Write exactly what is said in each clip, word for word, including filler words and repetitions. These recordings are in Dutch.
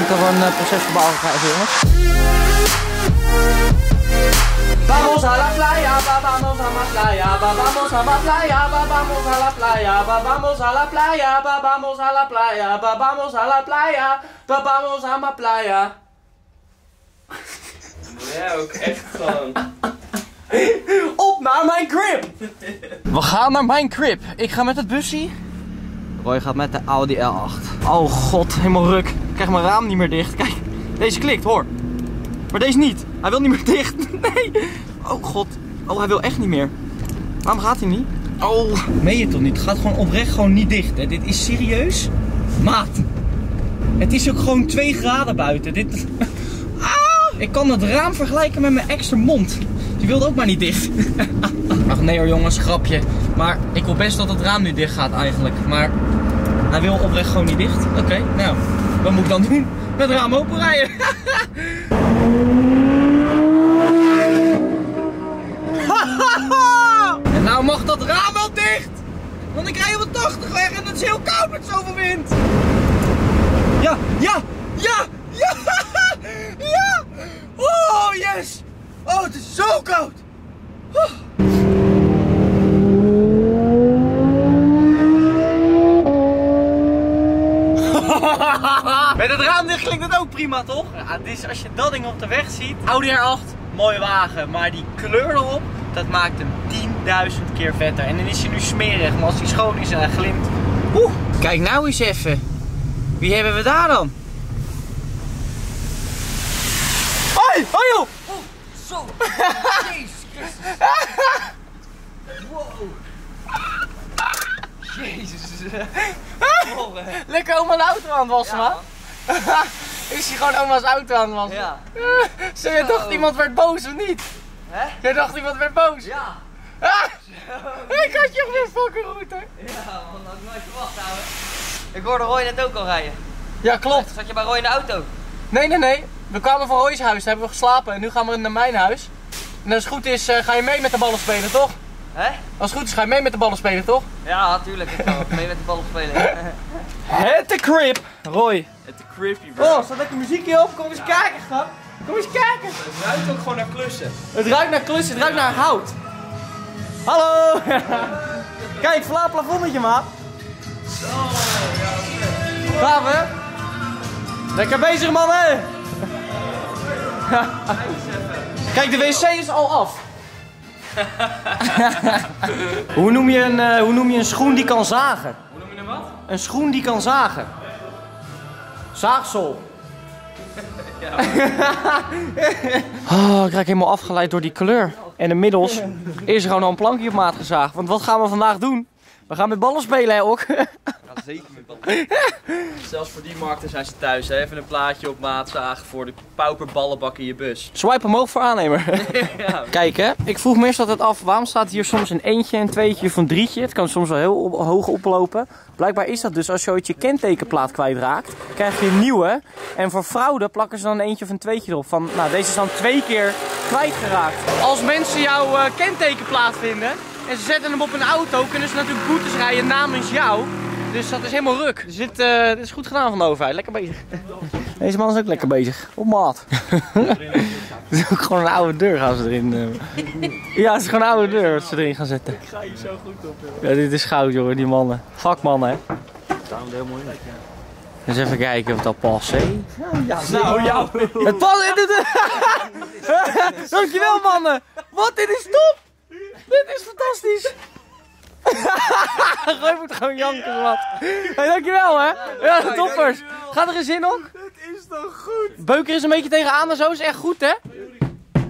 denk dat we een uh, procesverbaal krijgen, jongens. Vamos a la playa, vamos a la playa, vamos a la playa, vamos a la playa, vamos a la playa, vamos a la playa, vamos a la playa, vamos a la playa. Ja, ook echt gewoon. Op naar mijn crib! We gaan naar mijn crib. Ik ga met het busje. Roy gaat met de Audi L acht. Oh god, helemaal ruk. Ik krijg mijn raam niet meer dicht. Kijk, deze klikt hoor. Maar deze niet. Hij wil niet meer dicht. Nee. Oh god. Oh, hij wil echt niet meer. Waarom gaat hij niet? Oh. Meen je toch niet? Het gaat gewoon oprecht gewoon niet dicht. Hè? Dit is serieus. Maat. Het is ook gewoon twee graden buiten. Dit... Ah, ik kan het raam vergelijken met mijn extra mond. Die wilde ook maar niet dicht. Ach nee hoor jongens, grapje. Maar ik wil best dat het raam nu dicht gaat eigenlijk. Maar hij wil oprecht gewoon niet dicht. Oké, okay, nou. Wat moet ik dan doen? Met het raam open rijden. En nou mag dat raam wel dicht. Want ik rij op tachtig weg en het is heel koud met zoveel wind. Ja, ja, ja, ja, ja. Oh yes. Oh, het is zo koud! Oh. Met het raam dicht klinkt het ook prima, toch? Ja, dus als je dat ding op de weg ziet, Audi R acht, mooie wagen. Maar die kleur erop, dat maakt hem tienduizend keer vetter. En dan is hij nu smerig, maar als hij schoon is en hij glimt. Oeh. Kijk nou eens even. Wie hebben we daar dan? Hoi, hoi joh! Zo, Jezus Christus. Wow. Jezus. Wow, lekker oma's auto aan het wassen, ja, man. Is hij gewoon oma's auto aan het wassen? Ja. Zo, jij dacht oh. iemand werd boos of niet? Hè? Jij dacht iemand werd boos? Ja. Ah. Ik had je weer fucking goed, hè? Ja, man, dat had ik nooit verwacht, ouwe. Ik hoorde Roy net ook al rijden. Ja, klopt. Zat je bij Roy in de auto? Nee, nee, nee. We kwamen van Roy's huis, daar hebben we geslapen en nu gaan we naar mijn huis. En als het goed is, uh, ga je mee met de ballen spelen, toch? Hè? Als het goed is, ga je mee met de ballen spelen, toch? Ja, natuurlijk. Ik ga mee met de ballen spelen. Het de crib, Roy. Het de cribie, bro. Oh, staat lekker muziek hier op? Kom eens ja. kijken, grap. Kom eens kijken. Het ruikt ook gewoon naar klussen. Het ruikt naar klussen, het ruikt naar hout. Hallo. Kijk, vla plafondetje, maat. Zo, ja. Gaaf, hè? Lekker bezig, man, hè? Kijk, de wc is al af. Hoe noem je een, uh, hoe noem je een schoen die kan zagen? Hoe noem je een wat? Een schoen die kan zagen. Zaagsel. Ja, oh, ik raak helemaal afgeleid door die kleur. En inmiddels is er gewoon al een plankje op maat gezaagd. Want wat gaan we vandaag doen? We gaan met ballen spelen, hè, ook. Ja, zeker met ballen. Zelfs voor die markten zijn ze thuis, hè. Even een plaatje op maat zagen voor de pauperballenbak in je bus. Swipe omhoog voor aannemer. Ja. Kijk, hè. Ik vroeg me eerst altijd af, waarom staat hier soms een eentje, een tweetje of een drietje? Het kan soms wel heel op, hoog oplopen. Blijkbaar is dat dus, als je ooit je kentekenplaat kwijtraakt, krijg je een nieuwe. En voor fraude plakken ze dan een eentje of een tweetje erop. Van, nou, deze is dan twee keer kwijtgeraakt. Als mensen jouw uh, kentekenplaat vinden... En ze zetten hem op een auto, kunnen ze natuurlijk boetes rijden namens jou. Dus dat is helemaal ruk. Dus dit, uh, dit is goed gedaan van de overheid. Lekker bezig. Deze man is ook lekker bezig. Op maat. Het is ook gewoon een oude deur gaan ze erin. Uh... Ja, het is gewoon een oude deur wat ze erin gaan zetten. Ik ga hier zo goed op, joh. Ja, dit is goud, joh, die mannen. Fuck mannen, hè. Daarom heel mooi lekker. Eens even kijken of dat past, hè? Ja, nou, ja. Het past in het... Dankjewel, mannen. Wat, dit is top. Dit is fantastisch! Roy moet gewoon janken, ja. Wat. Hey, dankjewel, hè? Ja, de toppers. Gaat er een zin om? Dit is toch goed? Beuker is een beetje tegenaan en zo, is echt goed, hè?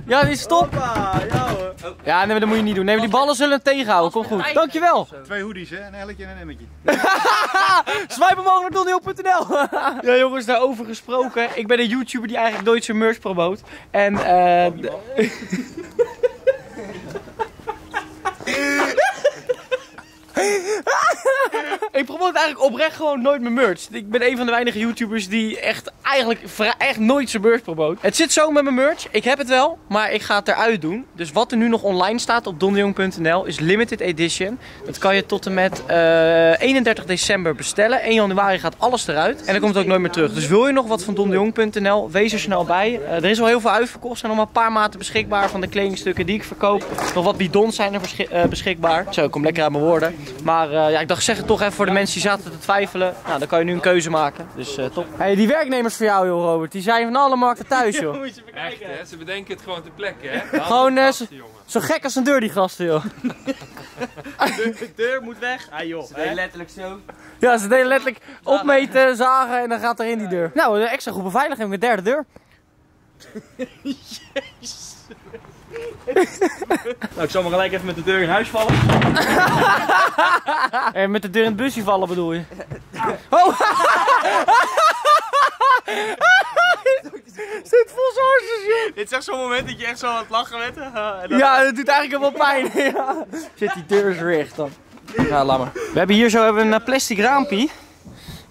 Ja, dit is top. Ja, nee, dat moet je niet doen. Nee, die ballen zullen het tegenhouden. Kom goed. Dankjewel. Twee hoodies, hè? Een elletje en een emmetje. Swipe omhoog naar dondejong punt n l. Ja, jongens, daarover gesproken. Ik ben een YouTuber die eigenlijk nooit zijn merch promoot. En, eh... Uh, ik promoot eigenlijk oprecht gewoon nooit mijn merch. Ik ben een van de weinige YouTubers die echt eigenlijk echt nooit zijn beurs promoot. Het zit zo met mijn merch. Ik heb het wel, maar ik ga het eruit doen. Dus wat er nu nog online staat op dondejong punt n l is limited edition. Dat kan je tot en met uh, eenendertig december bestellen. één januari gaat alles eruit. En dan komt het ook nooit meer terug. Dus wil je nog wat van dondejong punt n l, wees er snel bij. Uh, er is al heel veel uitverkocht. Er zijn nog maar een paar maten beschikbaar van de kledingstukken die ik verkoop. Nog wat bidons zijn er uh, beschikbaar. Zo, ik kom lekker aan mijn woorden. Maar uh, ja, ik dacht, zeg het toch even voor de mensen die zaten te twijfelen. Nou, dan kan je nu een keuze maken. Dus uh, top. Hey, die werknemers voor jou, joh, Robert. Die zijn van alle markten thuis, joh. Moet je bekijken. Echt, hè? Ze bedenken het gewoon ter plekke, hè? Gewoon uh, gasten, zo gek als een deur, die gasten, joh. De deur, deur moet weg. Ah, joh. Ze deden letterlijk zo. Ja, ze deden letterlijk opmeten, zagen en dan gaat erin die deur. Nou, een extra goed beveiliging met derde deur. Jezus. Nou, ik zal maar gelijk even met de deur in huis vallen. En met de deur in het busje vallen bedoel je? Oh! Zit vol zo'n shit. Dit is echt zo'n moment dat je echt zo aan het lachen bent. Uh, ja, dat doet eigenlijk wel pijn. Ja. Zit die deur zo recht dan. Ja, laat maar. We hebben hier zo hebben een plastic raampie.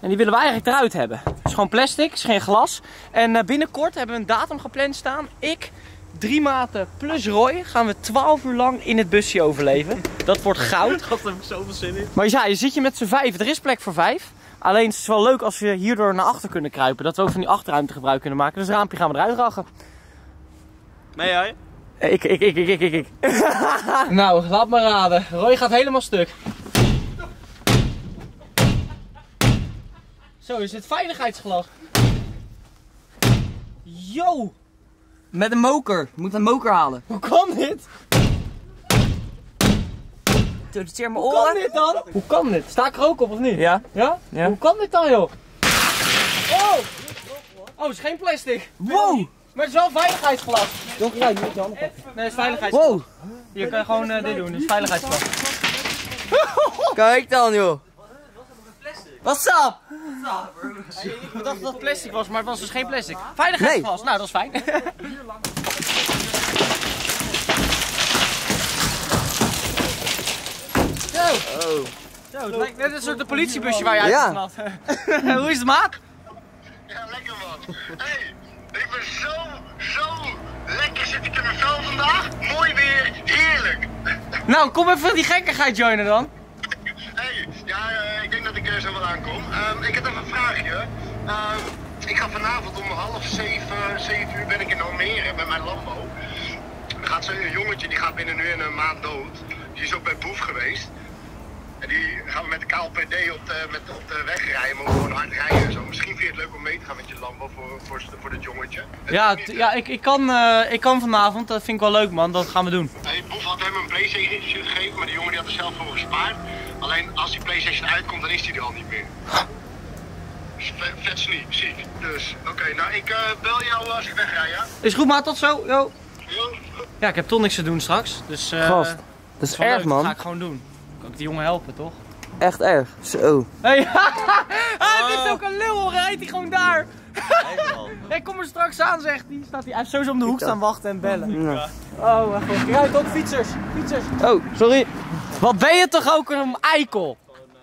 En die willen we eigenlijk eruit hebben. Het is gewoon plastic, het is geen glas. En binnenkort hebben we een datum gepland staan. Ik... Drie maten plus Roy gaan we twaalf uur lang in het busje overleven. Dat wordt goud. Dat heb ik zoveel zin in. Maar ja, je zit je met z'n vijf. Er is plek voor vijf. Alleen het is wel leuk als we hierdoor naar achter kunnen kruipen. Dat we ook van die achterruimte gebruik kunnen maken. Dus het raampje gaan we eruit rachen. Nee, jij? Ik, ik, ik, ik, ik, ik, ik. Nou, laat maar raden. Roy gaat helemaal stuk. Zo, is dit veiligheidsglas. Yo! Met een moker. Je moet een moker halen. Hoe kan dit? Het zeer mijn oren. Hoe kan dit dan? Hoe kan dit? Sta ik er ook op of niet? Ja. Ja? Ja. Hoe kan dit dan, joh? Oh! Oh, het is geen plastic. Wow! Maar het is wel veiligheidsglas. Doe gelijk, je moet je handen pakken. Nee, het is veiligheidsglas. Wow! Je kan gewoon uh, dit doen, het is veiligheidsglas. Kijk dan, joh. What's up? Ik dacht dat het plastic was, maar het was dus geen plastic. Veiligheidsglas, nou dat is fijn. Zo, oh. Zo, het lijkt net een soort de politiebusje waar je uit snapt. Ja. Hoe is het, maat? Ja, lekker man. Hey, ik ben zo, zo lekker zit ik in mijn vel vandaag. Mooi weer, heerlijk. Nou, kom even die gekkigheid joinen dan. Hey, ja, uh, ik denk dat ik er zo wel aankom. Um, ik heb even een vraagje. Uh, ik ga vanavond om half zeven, zeven uur ben ik in Almere bij mijn Lambo. Er gaat zo'n jongetje, die gaat binnen nu in een maand dood. Die is ook bij Boef geweest. En die gaan we met de K L P D op de, met, op de weg rijden, maar gewoon hard rijden en zo. Misschien vind je het leuk om mee te gaan met je Lambo voor, voor, voor dat jongetje. Het ja, niet, ja ik, ik, kan, uh, ik kan vanavond, dat vind ik wel leuk man, dat gaan we doen. Hey, Boef had hem een PlayStation gegeven, maar die jongen die had er zelf voor gespaard. Alleen als die PlayStation uitkomt, dan is die er al niet meer. Vet sneak, ziek. Dus, oké, okay, nou ik uh, bel jou als ik wegrij, ja? Is goed maat, tot zo, yo. Yo. Ja, ik heb toch niks te doen straks, dus... Uh, Gast, dat is erg leuk, man. Dat ga ik gewoon doen. Kan ik die jongen helpen, toch? Echt erg, zo. Hey, ah, dit is ook een lul, rijdt hij gewoon daar. Hey, kom er straks aan, zegt hij. Staat hij heeft sowieso om de hoek staan wachten en bellen. Ja. Oh, wacht even. Kijk op, fietsers, fietsers. Oh, sorry. Wat ben je toch ook een eikel?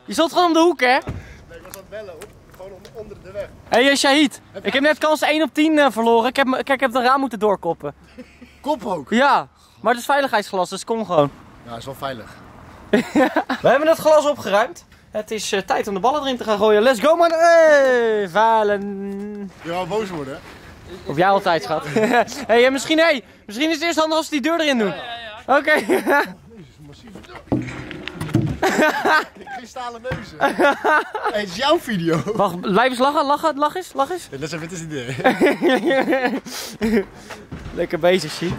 Je stond gewoon om de hoek, hè? Nee, ik was aan het bellen, hoor. Gewoon onder de weg. Hé, hey, Chahid. Ik heb net kans één op tien uh, verloren. Ik heb, kijk, ik heb de raam moeten doorkoppen. Kop ook? Ja, maar het is veiligheidsglas, dus kom gewoon. Ja, het is wel veilig. We hebben het glas opgeruimd. Het is uh, tijd om de ballen erin te gaan gooien. Let's go, man. Hey, valen. Je wou boos worden, hè? Of jij altijd, schat. Hey, misschien, hey, misschien is het eerst handig als ze die deur erin doen. Ja, ja, ja. Oké. Okay. Kristalen neuzen. Hey, het is jouw video. Wacht, blijf eens lachen, lachen, lach eens, lach eens. Ja, dat is even het idee. Lekker bezig, Chahid.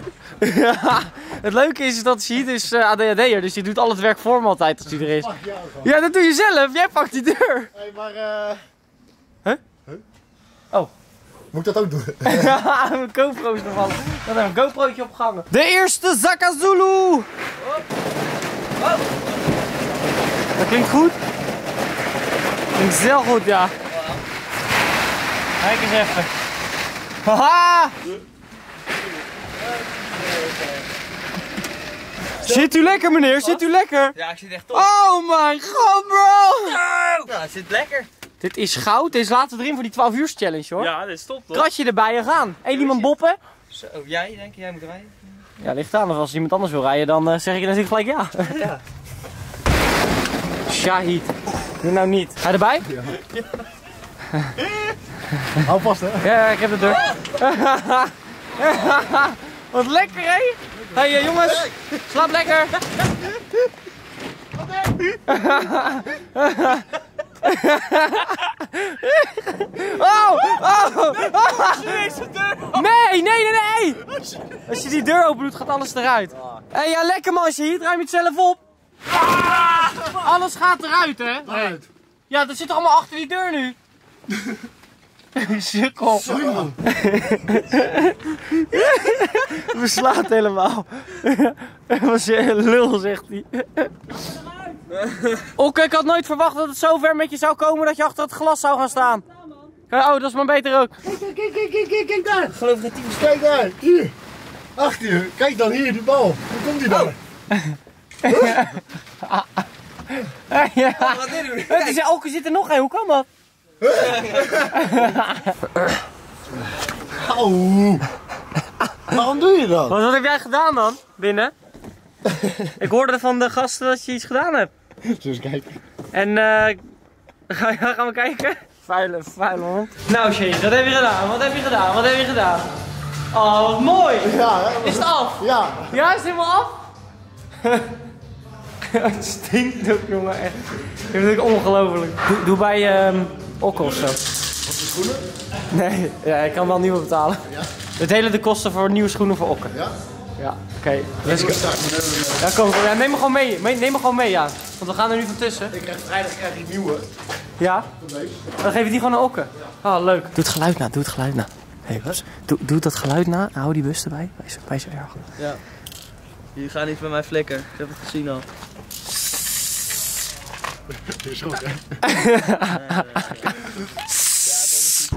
Het leuke is dat Chahid is uh, A D H D'er, dus die doet al het werk voor me altijd als hij er is. Pak jou gewoon. Ja, dat doe je zelf. Jij pakt die deur. Hé, hey, maar eh... Uh... Huh? huh? Oh. Moet ik dat ook doen? Ja, mijn GoPro is nog vallen. Dan heb ik een GoPro'tje opgehangen. De eerste Zakka Zulu! Oh. Oh. Dat klinkt goed. Dat klinkt zelf goed, ja. Wow. Kijk eens even. Haha! Zit u lekker, meneer? Zit u lekker? Ja, ik zit echt op. Oh mijn god, bro! Ja, het zit lekker. Dit is goud. Dit is later erin voor die twaalf uur challenge hoor. Ja, dit is top toch? Kratje erbij en gaan. Eén iemand boppen. Zo, jij denk je, jij moet rijden? Ja, ligt aan. Of als iemand anders wil rijden, dan uh, zeg ik dan zit gelijk ja. Ja. Chahid. Doe nou niet. Ga je erbij? Ja. Hou vast hè? Ja, ik heb het door. Wat lekker hé! Hé hey, jongens, slaap lekker! Oh! Oh! Oh! Nee, nee, nee, nee! Als je die deur open doet, gaat alles eruit. Hé, hey, ja, lekker man, Chahid, ruim je het zelf op. Alles gaat eruit, hè? Hey. Ja, dat zit er allemaal achter die deur nu. Sukkel. Sorry man. We slaat helemaal. Was je lul, zegt hij. Oké, ik had nooit verwacht dat het zo ver met je zou komen dat je achter het glas zou gaan staan. Oh, dat is maar beter ook. Kijk, kijk, kijk, kijk, kijk, kijk daar. Geloof dat hij is. Kijk daar, hier. Achter je. Kijk dan hier, die bal. Hoe komt die dan? Oh. Ja. Oh, wat dit doen? Het is, ook zit er nog een, hoe kan dat? Auw. Waarom doe je dat? Wat, wat heb jij gedaan dan, binnen? Ik hoorde van de gasten dat je iets gedaan hebt. Dus kijk. En eh, uh, gaan we kijken? Vuile, vuile hond. Nou Chahid, wat heb je gedaan? Wat heb je gedaan? Wat heb je gedaan? Oh, wat mooi! Ja, hè? Is het af? Ja. Ja, is het helemaal af? Het stinkt ook, jongen, echt. Dat vind ik ongelooflijk. Doe, doe bij um, Okkel of zo. Wat voor schoenen? Nee, ja, ik kan wel nieuwe betalen. Ja? Het hele de kosten voor nieuwe schoenen voor Okken. Ja? Ja, oké. Let's go. Ja, kom, ja, neem me gewoon mee. Neem me gewoon mee, ja. Want we gaan er nu van tussen. Ik krijg vrijdag krijg ik nieuwe. Ja? Dan geef je die gewoon aan Okken. Ah, oh, leuk. Doe het geluid na, doe het geluid na. Hey, wat? Doe, doe dat geluid na, hou die bus erbij. Wij zijn, wij zijn erg. Ja. Jullie gaan niet bij mij flikken. Ik heb het gezien al. Is goed, hè?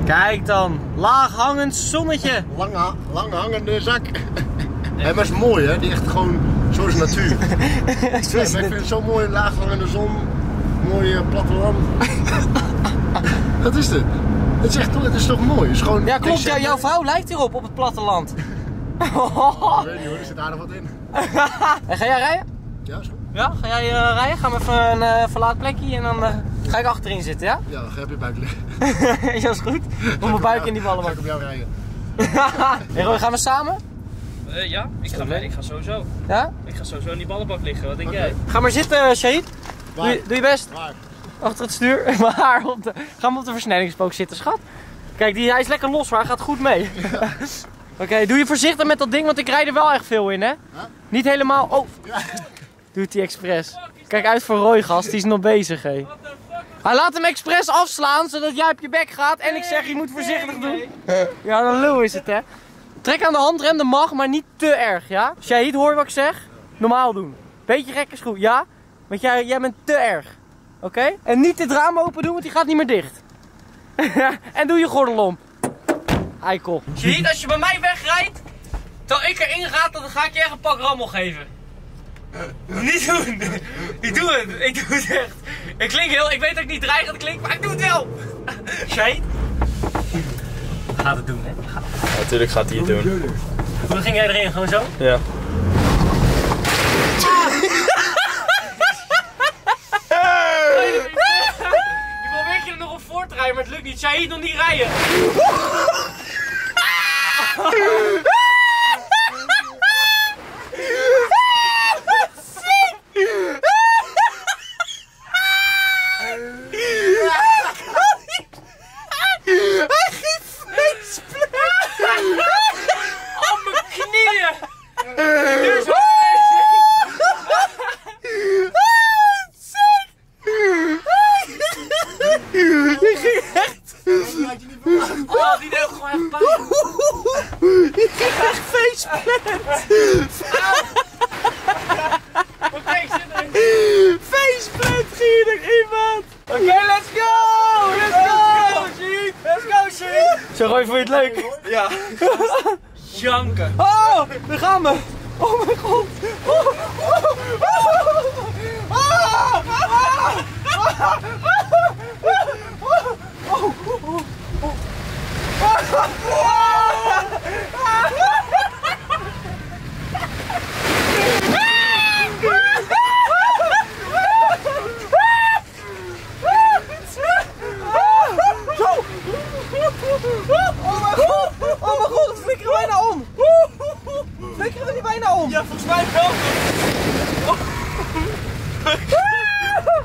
Kijk dan, laaghangend zonnetje. Lang, ha lang hangende zak. Hij was mooi, hè? Die echt gewoon, zoals natuur. Zo ja, ik vind het zo'n mooie laaghangende zon, mooie uh, platteland. Wat is dit? Het is, echt, het is toch mooi? Het is gewoon ja, klopt. December. Jouw vrouw lijkt hierop, op het platteland. Ik weet niet hoor, er zit aardig wat in. En ga jij rijden? Ja, is goed. Ja, ga jij uh, rijden? Gaan we even een uh, verlaat plekje en dan uh, ga ik achterin zitten, ja? Ja, dan ga je op je buik liggen. Ja, is goed. Op mijn buik in die ballen. Ga ik op jou rijden. Hey Roy, gaan we samen? Uh, ja, ik ga, mee. ik ga sowieso. Ja? Ik ga sowieso in die ballenbak liggen, wat denk okay. jij? Ga maar zitten, Chahid. Doe, doe je best. Waar? Achter het stuur. Maar op de, ga maar op de versnellingspook zitten, schat. Kijk, die, hij is lekker los, maar hij gaat goed mee. Ja. Oké, okay, doe je voorzichtig met dat ding, want ik rijd er wel echt veel in, hè? Huh? Niet helemaal... Oh! Ja. Doet hij expres. Kijk uit voor Roy, gast. Die is nog bezig, hé. Hij laat hem expres afslaan, zodat jij op je bek gaat. En ik zeg, je moet voorzichtig doen. Ja, dan lul is het, hè. Trek aan de handrem, dat mag, maar niet te erg, ja? Als jij niet hoort wat ik zeg, normaal doen. Beetje gek is goed, ja? Want jij, jij bent te erg. Oké? Okay? En niet dit raam open doen, want die gaat niet meer dicht. En doe je gordel om. Eikel. Chahid, als je bij mij wegrijdt, terwijl ik erin ga, dan ga ik je echt een pak rammel geven. Niet doen! Ik doe het, ik doe het echt. Ik klink heel, ik weet dat ik niet dreigend klink, maar ik doe het wel! Chahid? Gaat het doen, hè? Natuurlijk gaat hij het doen. Hoe ging jij erin? Gewoon zo? Ja. Je probeert je er nog op voor te rijden, maar het lukt niet. Chahid nog niet rijden. Roy, vond je het leuk? Ja. Janken. Oh, daar gaan we. Oh mijn god. Oh, oh, oh, oh, oh, oh, oh, oh, oh.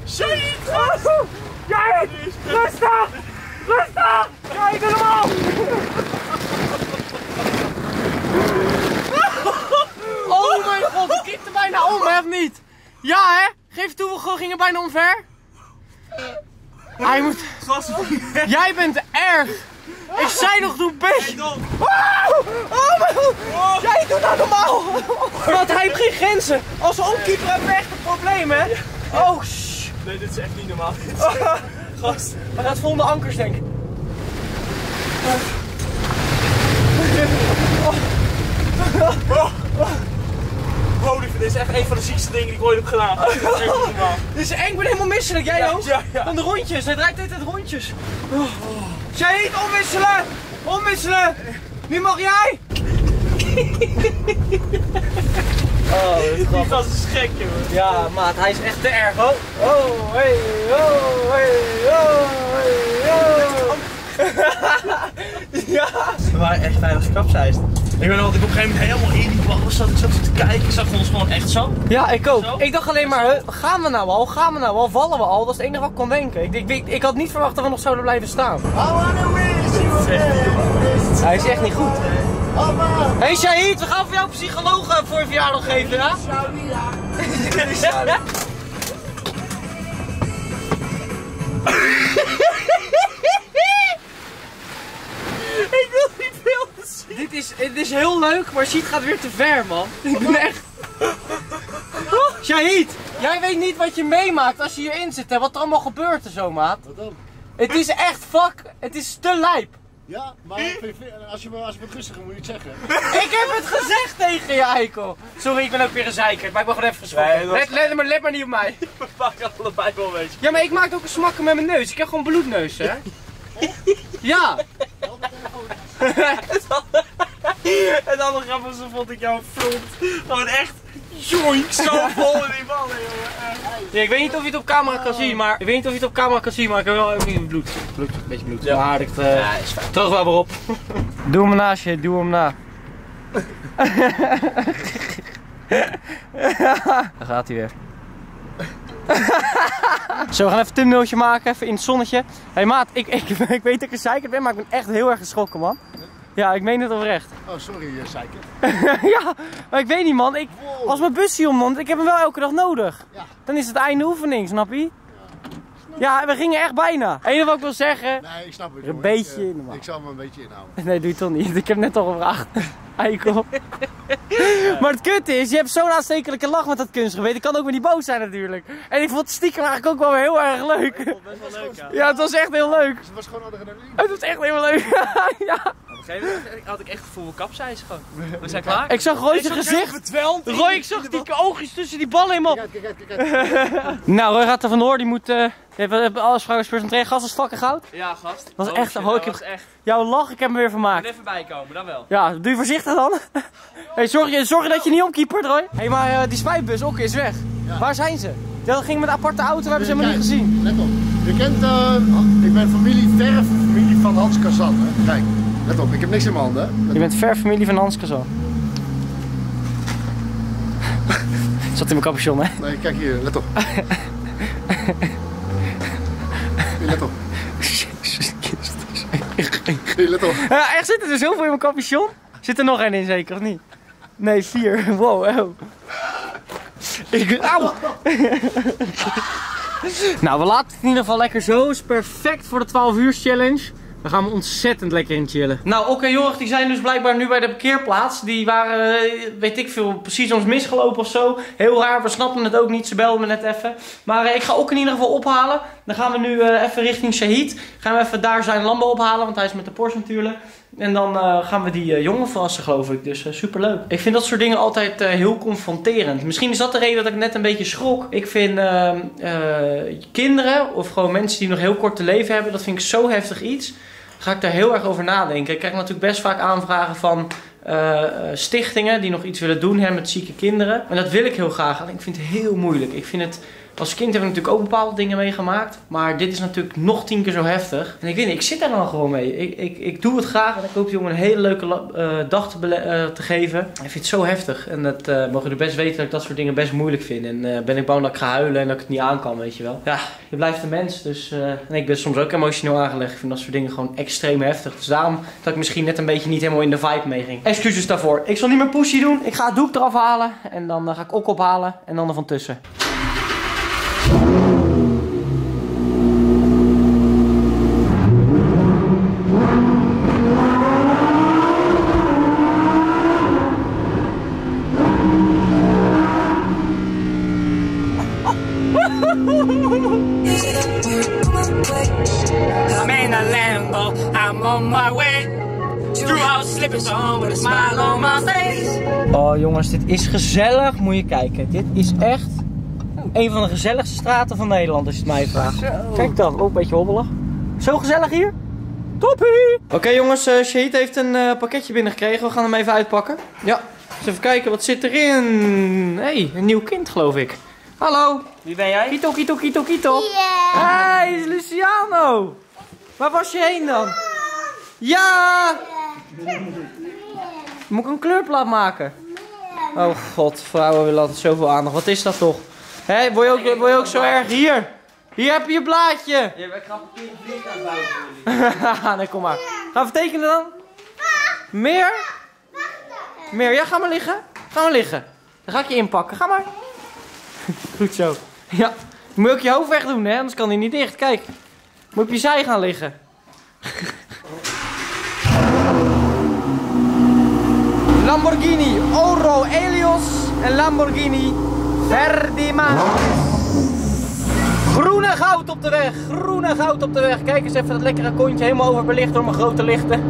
Chahid, gast! Jij! Rustig! Rustig! Jij doet hem af! Oh mijn god, we kikten bijna om, hè, of niet? Ja, hè? Geef toe, we gingen bijna omver. Hij moet... Jij bent erg! Ik zei nog, doe best! Oh mijn god! Jij doet nou normaal! Want hij heeft geen grenzen. Als we omkiepen hebben we echt een probleem, hè? Oh, shh. Nee, dit is echt niet normaal. Oh. Gast, we gaan vol de ankers, denk ik. Oh. Oh. Oh, dit is echt een van de ziekste dingen die ik ooit heb gedaan. Oh. Dit is eng, ik ben helemaal misselijk. Jij ja, ook? Ja, ja. Van de rondjes, hij draait dit uit rondjes. Oh. Oh. Chahid, omwisselen! Omwisselen! Nu mag jij! Oh, die gast is gek, joh. Ja, maat, hij is echt te erg, hoor. Oh, hey, oh, hey, oh, hey, oh. Ja. We waren echt veilig gekapseist. Ik ben al, ik op een gegeven moment helemaal in die ballen zat. Ik zat te kijken, ik zag ons gewoon echt zo. Ja, ik ook. Zo. Ik dacht alleen maar, gaan we nou al? Gaan we nou al? Vallen we al? Dat is het enige wat ik kon denken. Ik, ik, ik, ik had niet verwacht dat we nog zouden blijven staan. Hij is echt niet goed. Hé hey Chahid, we gaan voor jou psycholoog voor je verjaardag geven, hè? Ja. Ik wil niet veel zien. Dit is, dit is heel leuk, maar Chahid gaat weer te ver, man. Ik ben echt... Chahid, jij weet niet wat je meemaakt als je hierin zit en wat er allemaal gebeurt er zo, maat. Wat dan? Het is echt fuck, het is te lijp. Ja, maar als je me het gustiger moet je het zeggen. Ik heb het gezegd tegen je, eikel. Sorry, ik ben ook weer een zeikert, maar ik ben gewoon even geschrokken. Nee, was... let, let, maar, let maar niet op mij. We pakken allebei wel een beetje. Ja, maar ik maak ook een smakken met mijn neus. Ik heb gewoon bloedneus, hè. Ja. En dan nog even vond ik jouw front. Gewoon echt joink, zo vol in die ballen, jongen. Ja, ik weet niet of je het op camera kan zien, maar ik weet niet of je het op camera kan zien, maar ik heb wel even bloed. Bloed, een beetje bloed. Ja, maar ik uh, ja, is fijn. Terug maar op. Doe hem na, shit, doe hem na. Daar gaat hij weer. Zo, we gaan even een thumbnailtje maken, even in het zonnetje. Hé hey, maat, ik, ik, ik weet dat ik een zeikert ben, maar ik ben echt heel erg geschrokken, man. Ja, ik meen het oprecht. Oh, sorry, uh, zeikert. Ja, maar ik weet niet, man. Ik, wow. Als mijn busje ommondt, ik heb hem wel elke dag nodig. Ja. Dan is het einde oefening, snap je? Ja, snap ja, we gingen echt bijna. Eén wat ik wil zeggen... Nee, ik snap het. Een beetje ik, uh, in, man. Ik zal me een beetje inhouden. Nee, doe je toch niet. Ik heb net al gevraagd. Eikel. Ja. Maar het kut is, je hebt zo'n aanstekelijke lach met dat kunstgebied. Ik kan ook weer niet boos zijn natuurlijk. En ik vond het stiekem eigenlijk ook wel weer heel erg leuk. Ja, ik vond het best wel leuk, ja. Ja, het was echt heel leuk. Dus het was gewoon adrenaline. Het was echt heel leuk. Ja. Op een gegeven moment had ik echt het gevoel, kapseis gewoon. We zijn klaar. Ik zag Roy zijn gezicht. Roy, ik zag die oogjes tussen die ballen helemaal. Kijk, kijk, kijk, kijk, kijk. Nou, Roy gaat er vandoor. Die moet... Uh, we hebben alles vrouwenspersoon trainen. Gast is vakken goud. Ja, gast. Dat was oh, echt... Shit, oh, ik dat was heb, echt... Jouw lach, ik heb me weer vermaakt. Ik moet even bijkomen, dan wel. Ja, doe je voorzichtig dan. Hey, zorg, zorg dat je niet omkiepert, Roy. Hé, hey, maar uh, die spijtbus, ook is weg. Ja. Waar zijn ze? Dat ging met een aparte auto, hebben ze helemaal niet gezien. Let op. Je kent... Uh, ik ben familie, verre familie van Hans Kazan, hè. Kijk. Let op, ik heb niks in mijn handen. Je bent ver familie van Hans Kazan. Zat in mijn capuchon, hè? Nee, kijk hier, let op. Hier, let op. Jezus Christus. Hier, let op. Ja, echt, zitten er dus heel veel in mijn capuchon? Zit er nog één in zeker, of niet? Nee, vier. Wow, oh. Ik... Auw! Nou, we laten het in ieder geval lekker zo. Is perfect voor de twaalf uur challenge. Daar gaan we ontzettend lekker in chillen. Nou, oké okay, Jorg, die zijn dus blijkbaar nu bij de parkeerplaats. Die waren, weet ik veel, precies ons misgelopen of zo. Heel raar, we snappen het ook niet. Ze belden me net even. Maar uh, ik ga ook in ieder geval ophalen. Dan gaan we nu uh, even richting Chahid. Gaan we even daar zijn Lambo ophalen, want hij is met de Porsche natuurlijk. En dan uh, gaan we die uh, jongen verrassen, geloof ik. Dus uh, superleuk. Ik vind dat soort dingen altijd uh, heel confronterend. Misschien is dat de reden dat ik net een beetje schrok. Ik vind uh, uh, kinderen of gewoon mensen die nog heel kort te leven hebben, dat vind ik zo heftig iets. Ga ik daar heel erg over nadenken. Ik krijg natuurlijk best vaak aanvragen van uh, stichtingen die nog iets willen doen hè, met zieke kinderen. En dat wil ik heel graag. Alleen ik vind het heel moeilijk. Ik vind het Als kind heb ik natuurlijk ook bepaalde dingen meegemaakt. Maar dit is natuurlijk nog tien keer zo heftig. En ik weet niet, ik zit daar dan gewoon mee. Ik, ik, ik doe het graag en ik hoop die jongen een hele leuke uh, dag te, uh, te geven. Ik vind het zo heftig. En dat uh, mogen jullie best weten dat ik dat soort dingen best moeilijk vind. En uh, ben ik bang dat ik ga huilen en dat ik het niet aan kan, weet je wel. Ja, je blijft een mens. Dus uh, en ik ben soms ook emotioneel aangelegd. Ik vind dat soort dingen gewoon extreem heftig. Dus daarom dat ik misschien net een beetje niet helemaal in de vibe mee ging. Excuses daarvoor. Ik zal niet meer pushy doen. Ik ga het doek eraf halen. En dan uh, ga ik ook ophalen. En dan er van tussen. I'm in a Lambo, I'm on my way. Oh jongens, dit is gezellig, moet je kijken. Dit is echt een van de gezelligste straten van Nederland, als je het mij vraagt. Zo. Kijk dan, ook een beetje hobbelig. Zo gezellig hier. Toppie! Oké okay, jongens, uh, Chahid heeft een uh, pakketje binnengekregen. We gaan hem even uitpakken. Ja, eens even kijken, wat zit erin? Hé, hey, een nieuw kind geloof ik. Hallo. Wie ben jij? Kito, kito, kito, kito. Yeah. Hey, is Luciano. Waar was je heen dan? Ja. Yeah. Moet ik een kleurplaat maken? Yeah. Oh god, vrouwen willen altijd zoveel aandacht. Wat is dat toch? Hé, hey, word je ook, word je ook zo erg? Hier. Hier heb je je blaadje. Ja, wij gaan een keer aan buiten. Haha, nee, kom maar. Gaan we tekenen dan? Meer? Meer, ja, ga maar liggen. Ga maar liggen. Dan ga ik je inpakken. Ga maar. Goed zo. Ja. Moet je ook je hoofd weg doen, hè? Anders kan hij niet dicht. Kijk. Moet op je zij gaan liggen. Lamborghini, Oro, Elios en Lamborghini. Verdima. Groene goud op de weg. Groene goud op de weg. Kijk eens even dat lekkere kontje helemaal overbelicht door mijn grote lichten.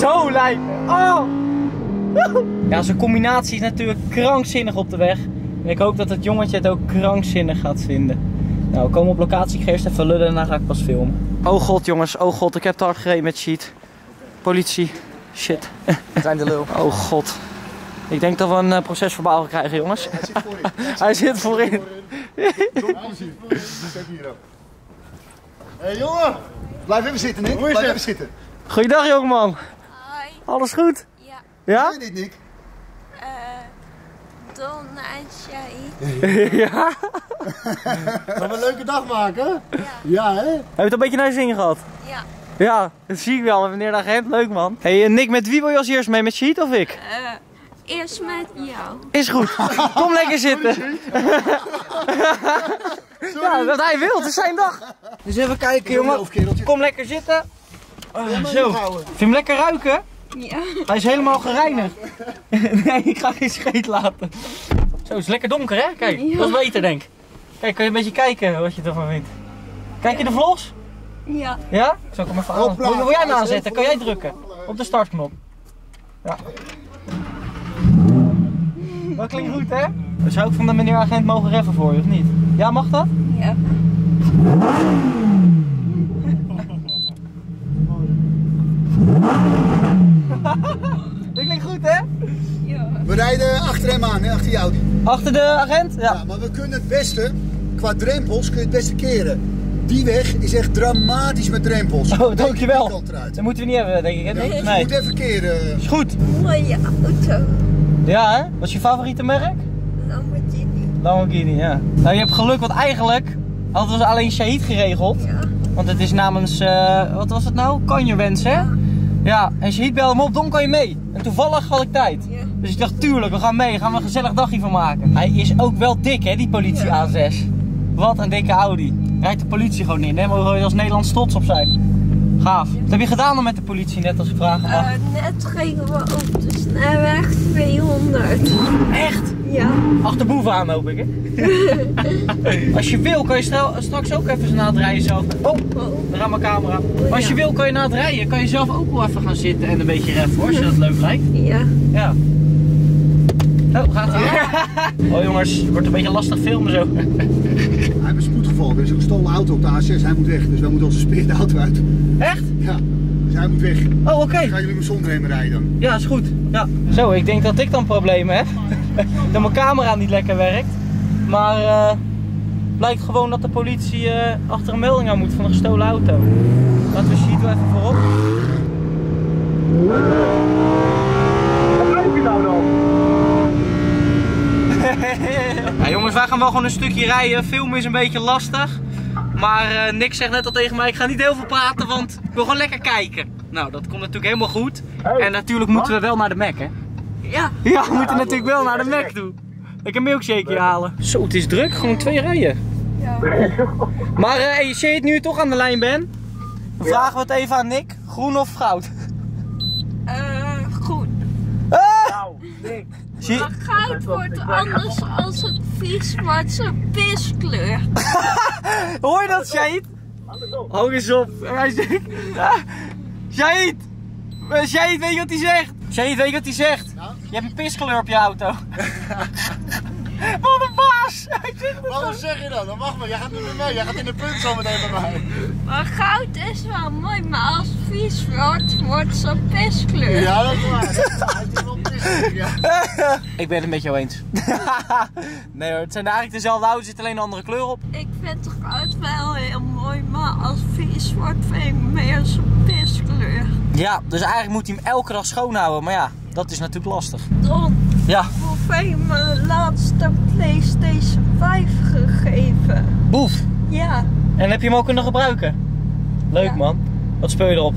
Zo lijkt. Oh. Ja, zijn combinatie is natuurlijk krankzinnig op de weg. En ik hoop dat het jongetje het ook krankzinnig gaat vinden. Nou, we komen op locatie. Ik ga eerst even lullen en dan ga ik pas filmen. Oh god jongens, oh god. Ik heb te hard gereden met Chahid. Politie. Shit. We zijn de lul. Oh god. Ik denk dat we een uh, procesverbaal gaan krijgen jongens. Hij zit voorin. Hij zit voorin. Hij zit voorin. Zet hier op. Hé hey, jongen. Blijf even zitten Nick. Blijf even zitten. Goeiedag jongeman. Hoi. Alles goed? Ja? Nee, niet Nick. Eh, Don en Chahid. Ja? Gaan we een leuke dag maken? Ja. Ja, hè? Heb je het een beetje naar je zin gehad? Ja. Ja, dat zie ik wel, meneer de agent. Leuk, man. Hé, hey, Nick, met wie wil je als eerst mee? Met Chahid of ik? Eh, uh, eerst met jou. Is goed. Kom lekker zitten. Ja, dat hij wil. Het is zijn dag. Dus even kijken, jongen. Kom lekker zitten. Uh, zo. Vind je hem lekker ruiken? Ja. Hij is helemaal gereinigd. Nee, ik ga geen scheet laten. Zo, het is lekker donker hè? Kijk, ja. Dat is beter denk ik. Kijk, kun je een beetje kijken wat je ervan vindt. Kijk je de vlogs? Ja. Ja? Zal ik hem even aan... Wil, wil jij hem aanzetten? Kan jij drukken? Op de startknop. Ja. Dat klinkt goed hè? Zou ik van de meneer agent mogen reffen voor je of niet? Ja, mag dat? Ja. Dat klinkt goed, hè? Ja. We rijden achter hem aan, hè? Achter die Audi. Achter de agent? Ja. Ja, maar we kunnen het beste, qua drempels, kun je het beste keren. Die weg is echt dramatisch met drempels. Oh, denk dankjewel. Dat moeten we niet hebben, denk ik. Hè? Nee, nee. Dus je moet even keren. Is goed. Mooie auto. Ja, hè? Wat is je favoriete merk? Lamborghini. Lamborghini, ja. Nou, je hebt geluk, want eigenlijk hadden we alleen Chahid geregeld. Ja. Want het is namens, uh, wat was het nou? Kanjerwens, hè? Ja. Ja, en Chahid belde me op, Don kan je mee? En toevallig had ik tijd. Ja. Dus ik dacht, tuurlijk, we gaan mee, gaan we een gezellig dagje van maken. Hij is ook wel dik hè, die politie ja. A zes. Wat een dikke Audi. Rijdt de politie gewoon in, hè? Mogen we als Nederland trots op zijn. Gaaf. Ja. Wat heb je gedaan dan met de politie, net als ik vragen mag? Uh, net gingen we op de snelweg tweehonderd. Echt? Ja. Achter boeven aan hoop ik hè? Als je wil kan je straks ook even na het rijden zelf. Oh, daar aan mijn camera. Als je wil kan je na het rijden, kan je zelf ook wel even gaan zitten en een beetje reffen hoor, als je dat leuk lijkt. Ja. Ja. Oh, gaat hij weer? Oh jongens, het wordt een beetje lastig filmen zo. Hij heeft een spoedgeval, er is een gestolen auto op de A zes, hij moet weg, dus wij moeten onze speerde auto uit. Echt? Ja. hij moet weg. Oh, oké. Okay. Dan gaan jullie maar zonder hem rijden dan. Ja, is goed. Ja. Zo, ik denk dat ik dan problemen heb. Dat mijn camera niet lekker werkt. Maar uh, blijkt gewoon dat de politie uh, achter een melding aan moet van een gestolen auto. Laten we Chahid even voorop. Wat blijf je nou dan? Ja, jongens, wij gaan wel gewoon een stukje rijden. Filmen is een beetje lastig. Maar uh, Nick zegt net al tegen mij, ik ga niet heel veel praten, want ik wil gewoon lekker kijken. Nou, dat komt natuurlijk helemaal goed. Hey, en natuurlijk moeten we wel naar de Mac, hè? Ja, ja we moeten ja, natuurlijk wel naar de Mac toe. Lekker een milkshakeje halen. Zo, het is druk. Gewoon twee rijen. Ja. Maar uh, hey, Chahid, nu je toch aan de lijn bent, dan vragen we het even aan Nick. Groen of goud? Eh, uh, groen. Ah! Nou, Nick. Maar goud wordt anders als het vies wordt zijn piskleur. Hoor je dat, Chahid? Hou eens op. Chahid! Chahid, weet je wat hij zegt? Chahid, weet je wat hij zegt? Je hebt een piskleur op je auto. Wat een baas! Waarom zeg je dat? Dan wacht maar, jij gaat nu mee. Jij gaat in de punt zo meteen bij mij. Maar goud is wel mooi, maar als het vies wordt, wordt zo'n piskleur. Ja, dat is waar. Ja. Ik ben het met jou eens. Nee hoor, het zijn eigenlijk dezelfde auto's, er zit alleen een andere kleur op. Ik vind het goud wel heel mooi, maar als vies wordt vind ik meer zo'n piskleur. Ja, dus eigenlijk moet hij hem elke dag schoonhouden, maar ja, dat is natuurlijk lastig. Don, ja. Hoeveel je me laatste PlayStation vijf gegeven? Boef? Ja. En heb je hem ook kunnen gebruiken? Leuk ja. Man, wat speel je erop?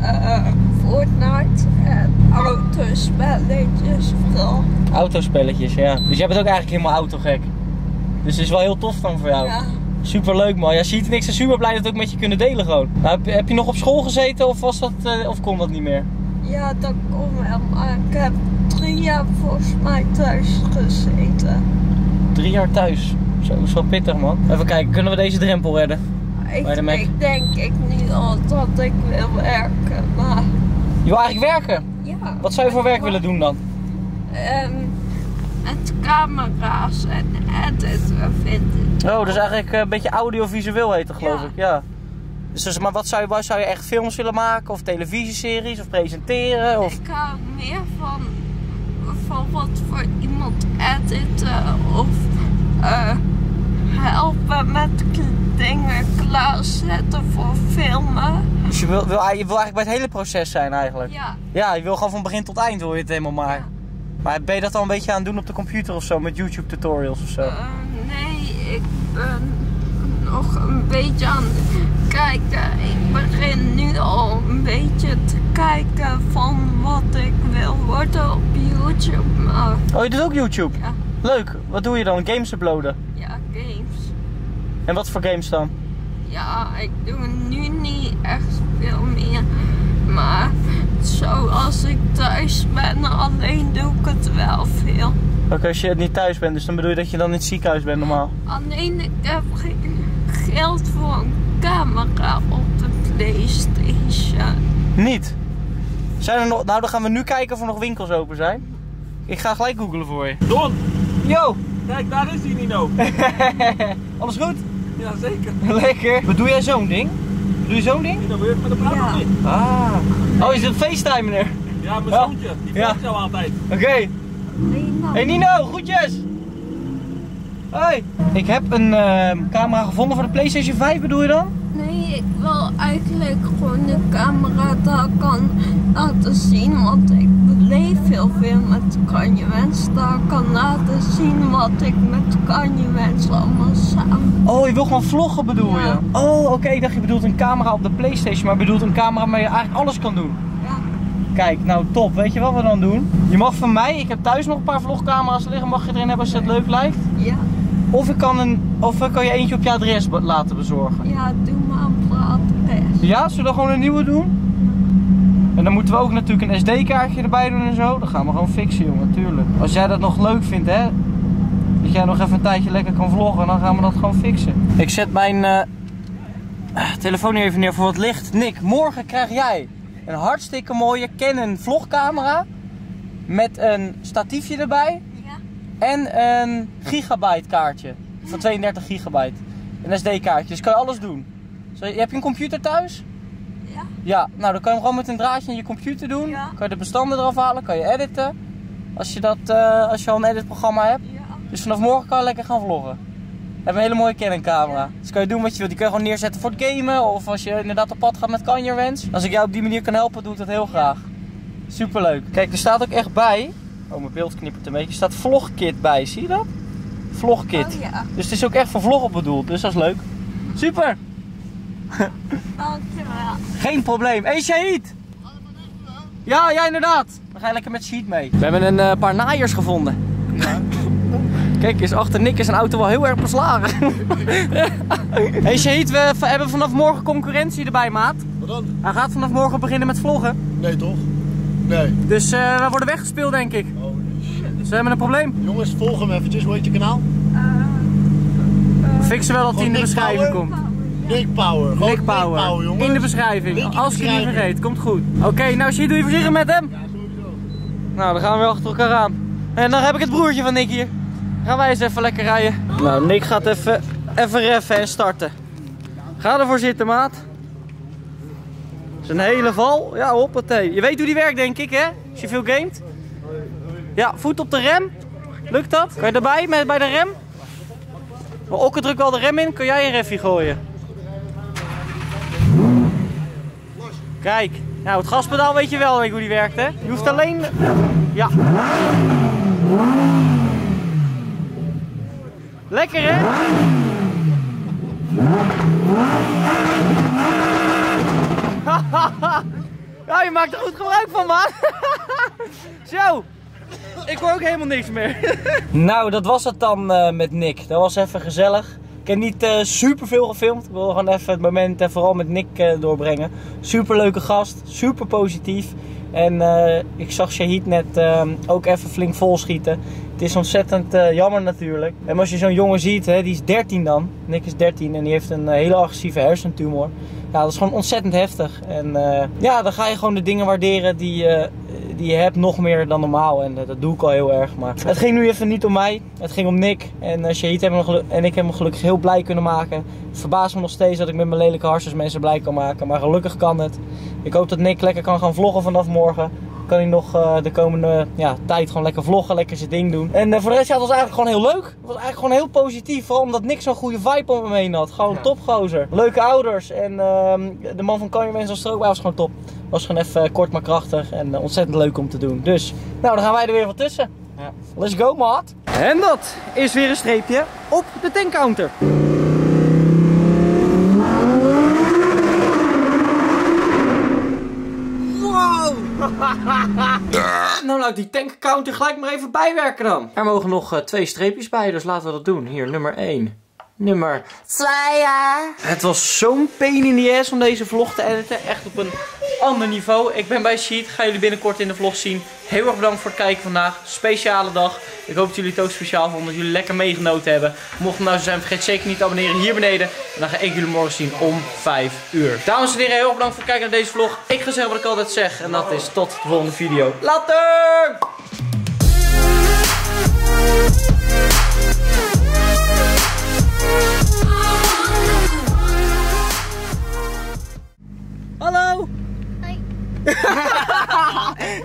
Uh, Fortnite en autospelletjes vooral. Autospelletjes, ja. Dus jij bent ook eigenlijk helemaal autogek. Dus het is wel heel tof dan voor jou. Ja. Super leuk man. Ja, Chahid en ik zijn super blij dat we ook met je kunnen delen gewoon. Nou, heb, heb je nog op school gezeten of, was dat, uh, of kon dat niet meer? Ja, dat kon wel, maar ik heb drie jaar volgens mij thuis gezeten. Drie jaar thuis? Zo, is wel pittig man. Even kijken, kunnen we deze drempel redden? Ik, de ik denk ik nu al dat ik wil werken, maar... Je wil eigenlijk werken? Ja. Wat zou je voor werk wil... willen doen dan? Um, met camera's en editen vind ik. Oh, dus eigenlijk een beetje audiovisueel heet dat geloof ja. ik, ja. Dus, dus, maar wat zou, je, wat zou je echt films willen maken of televisieseries of presenteren? Of... Ik hou meer van bijvoorbeeld voor iemand editen of uh, helpen met dingen klaarzetten voor filmen. Dus je wil, wil, je wil eigenlijk bij het hele proces zijn eigenlijk? Ja. Ja, je wil gewoon van begin tot eind wil je het helemaal maar. Ja. Maar ben je dat al een beetje aan het doen op de computer of zo, met YouTube tutorials of zo? Uh, nee, ik ben nog een beetje aan het kijken. Ik begin nu al een beetje te kijken van wat ik wil worden op YouTube. Maar... Oh, je doet ook YouTube? Ja. Leuk. Wat doe je dan? Games uploaden? Ja, games. En wat voor games dan? Ja, ik doe nu niet echt veel meer. Maar zoals ik thuis ben, alleen doe ik het wel veel. Oké, okay, als je niet thuis bent, dus dan bedoel je dat je dan in het ziekenhuis bent normaal? Alleen ik heb geen geld voor een camera op de PlayStation. Niet? Zijn er nog... Nou, dan gaan we nu kijken of er nog winkels open zijn. Ik ga gelijk googlen voor je. Don! Yo! Kijk, daar is hij, Nino. Alles goed? Ja, zeker. Lekker. Wat doe jij zo'n ding? Doe je zo'n ding? Nino, wil je met een praat ja. of niet? Ah. Oh, is het FaceTime, meneer? Ja, mijn oh. zoontje. Die ja. volgt jou altijd. Oké. Okay. Nino. Hey Nino, groetjes. Hoi. Ik heb een uh, camera gevonden voor de PlayStation vijf, bedoel je dan? Nee, ik wil eigenlijk gewoon de camera daar kan laten zien, want ik beleef heel veel met Kanjerwens. Daar kan laten zien wat ik met Kanjerwens allemaal samen. Oh, je wil gewoon vloggen bedoel ja. je? Oh, oké, okay. Ik dacht je bedoelt een camera op de PlayStation, maar bedoelt een camera waar je eigenlijk alles kan doen. Ja. Kijk, nou top, weet je wat we dan doen? Je mag van mij, ik heb thuis nog een paar vlogcamera's liggen, mag je erin hebben als je het leuk lijkt? Ja. Of ik kan een, of kan je eentje op je adres laten bezorgen? Ja, doe maar een plaatadres. Ja, zullen we gewoon een nieuwe doen? En dan moeten we ook natuurlijk een S D-kaartje erbij doen en zo. Dan gaan we gewoon fixen, jongen, tuurlijk. Als jij dat nog leuk vindt, hè? Dat jij nog even een tijdje lekker kan vloggen, dan gaan we dat gewoon fixen. Ik zet mijn uh, telefoon nu even neer voor wat licht. Nick, morgen krijg jij een hartstikke mooie Canon vlogcamera. Met een statiefje erbij. En een gigabyte kaartje van tweeëndertig gigabyte. Een S D kaartje, dus kan je alles doen. Zo, heb je een computer thuis? Ja. Ja, nou dan kan je hem gewoon met een draadje in je computer doen. Ja. Kan je de bestanden eraf halen, kan je editen. Als je, dat, uh, als je al een editprogramma hebt. Ja. Dus vanaf morgen kan je lekker gaan vloggen. We hebben een hele mooie Canon camera. Ja. Dus kan je doen wat je wilt. Die kun je gewoon neerzetten voor het gamen. Of als je inderdaad op pad gaat met Kanjerwens. Als ik jou op die manier kan helpen, doe ik dat heel graag. Ja. Superleuk. Kijk, er staat ook echt bij. Oh, mijn beeld knippert een beetje. Er staat vlogkit bij, zie je dat? Vlogkit. Oh, ja. Dus het is ook echt voor vloggen bedoeld. Dus dat is leuk. Super! Dankjewel. Geen probleem. Hé, hey, Chahid! Ja, ja, inderdaad. Dan ga je lekker met Chahid mee. We hebben een uh, paar naaiers gevonden. Ja. Kijk eens, achter Nick is een auto wel heel erg beslagen. Hé, hey, Chahid, we hebben vanaf morgen concurrentie erbij, maat. Wat dan? Hij gaat vanaf morgen beginnen met vloggen. Nee, toch? Nee. Dus uh, we worden weggespeeld, denk ik. Oh, shit. Dus we hebben een probleem. Jongens, volg hem eventjes. Hoe heet je kanaal? Uh, uh, Fixen wel dat hij in de beschrijving komt. Nick Power. Nick Power. Nick Power, in de beschrijving. In de Als beschrijving. Ik je niet vergeet, komt goed. Oké, okay, nou zie je, doe je voorzichtig met hem? Ja, sowieso. Nou, dan gaan we weer achter elkaar aan. En dan heb ik het broertje van Nick hier. Dan gaan wij eens even lekker rijden. Nou, Nick gaat even, even reffen en starten. Ga ervoor zitten, maat. Dat is een hele val. Ja, hoppatee. Je weet hoe die werkt, denk ik, hè? Als je veel gamet. Ja, voet op de rem. Lukt dat? Kan je erbij, met, bij de rem? Maar Okke drukt wel de rem in. Kun jij een reffie gooien? Kijk, nou het gaspedaal weet je wel hoe die werkt, hè? Je hoeft alleen... Ja. Lekker, hè? Ja, je maakt er goed gebruik van, man. Zo. Ik hoor ook helemaal niks meer. Nou, dat was het dan uh, met Nick. Dat was even gezellig. Ik heb niet uh, super veel gefilmd. Ik wil gewoon even het moment en uh, vooral met Nick uh, doorbrengen. Super leuke gast, super positief. En uh, ik zag Chahid net uh, ook even flink volschieten. Het is ontzettend uh, jammer natuurlijk. En als je zo'n jongen ziet, hè, die is dertien dan. Nick is dertien en die heeft een uh, hele agressieve hersentumor. Ja, dat is gewoon ontzettend heftig. En uh, ja, dan ga je gewoon de dingen waarderen die... Uh, Die je hebt nog meer dan normaal en dat doe ik al heel erg. Maar het ging nu even niet om mij, het ging om Nick. En uh, Chahid en ik hebben me gelukkig heel blij kunnen maken. Het verbaast me nog steeds dat ik met mijn lelijke harsjes mensen blij kan maken. Maar gelukkig kan het. Ik hoop dat Nick lekker kan gaan vloggen vanaf morgen. Kan hij nog uh, de komende ja, tijd gewoon lekker vloggen, lekker zijn ding doen. En uh, voor de rest ja, het was eigenlijk gewoon heel leuk. Het was eigenlijk gewoon heel positief. Vooral omdat Nick zo'n goede vibe om hem heen had. Gewoon ja. Topgozer. Leuke ouders. En uh, de man van Kanjerwens was er ook bij. Was gewoon top. Was gewoon even kort maar krachtig en uh, ontzettend leuk om te doen. Dus, nou dan gaan wij er weer van tussen. Ja. Let's go, maat. En dat is weer een streepje op de tankcounter. Nou, laat ik die tankcounter gelijk maar even bijwerken dan. Er mogen nog uh, twee streepjes bij, dus laten we dat doen. Hier, nummer één. Nummer twee. Het was zo'n pain in the ass om deze vlog te editen. Echt op een ander niveau. Ik ben bij Chahid. Ga jullie binnenkort in de vlog zien. Heel erg bedankt voor het kijken vandaag. Speciale dag. Ik hoop dat jullie het ook speciaal vonden. Dat jullie lekker meegenoten hebben. Mocht het nou zo zijn, vergeet zeker niet te abonneren hier beneden. En dan ga ik jullie morgen zien om vijf uur. Dames en heren, heel erg bedankt voor het kijken naar deze vlog. Ik ga zeggen wat ik altijd zeg. En dat is tot de volgende video. Later!